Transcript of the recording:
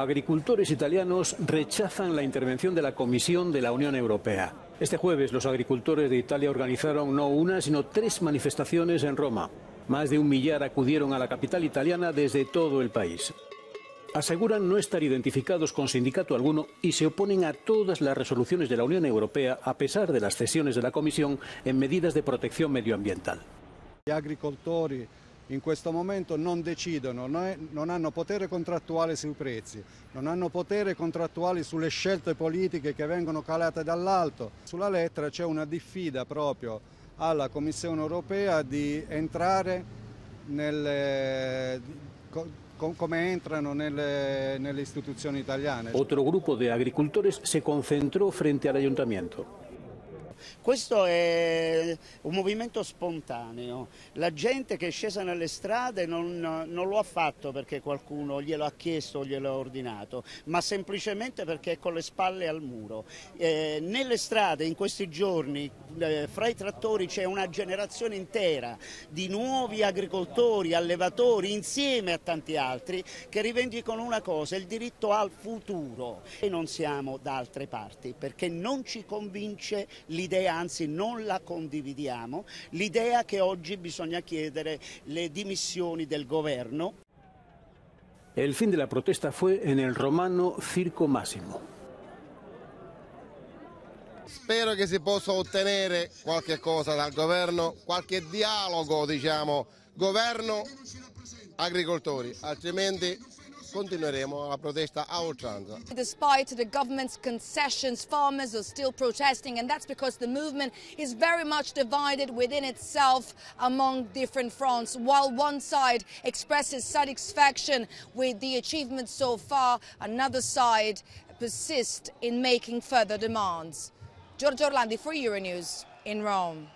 Agricultores italianos rechazan la intervención de la Comisión de la Unión Europea. Este jueves los agricultores de Italia organizaron no una, sino tres manifestaciones en Roma. Más de 1 millar acudieron a la capital italiana desde todo el país. Aseguran no estar identificados con sindicato alguno y se oponen a todas las resoluciones de la Unión Europea, a pesar de las cesiones de la Comisión en medidas de protección medioambiental. Gli agricoltori in questo momento non decidono, non hanno potere contrattuale sui prezzi, non hanno potere contrattuale sulle scelte politiche che vengono calate dall'alto. Sulla lettera c'è una diffida proprio alla Commissione europea di entrare come entrano nelle istituzioni italiane. Otro grupo de agricultores se concentró frente al ayuntamiento. Questo è un movimento spontaneo, la gente che è scesa nelle strade non lo ha fatto perché qualcuno glielo ha chiesto o glielo ha ordinato, ma semplicemente perché è con le spalle al muro. Nelle strade in questi giorni fra i trattori c'è una generazione intera di nuovi agricoltori, allevatori insieme a tanti altri che rivendicano una cosa, il diritto al futuro. E non siamo da altre parti perché non ci convince l'idea, anzi non la condividiamo, l'idea che oggi bisogna chiedere le dimissioni del governo. El fin de la protesta fue en el romano Circo Massimo. Spero che si possa ottenere qualche cosa dal governo, qualche dialogo, diciamo, governo-agricoltori, altrimenti continueremo la protesta a oltranza. Despite the government's concessions, farmers are still protesting, and that's because the movement is very much divided within itself among different fronts. While one side expresses satisfaction with the achievements so far, another side persists in making further demands. Giorgio Orlandi for Euronews in Rome.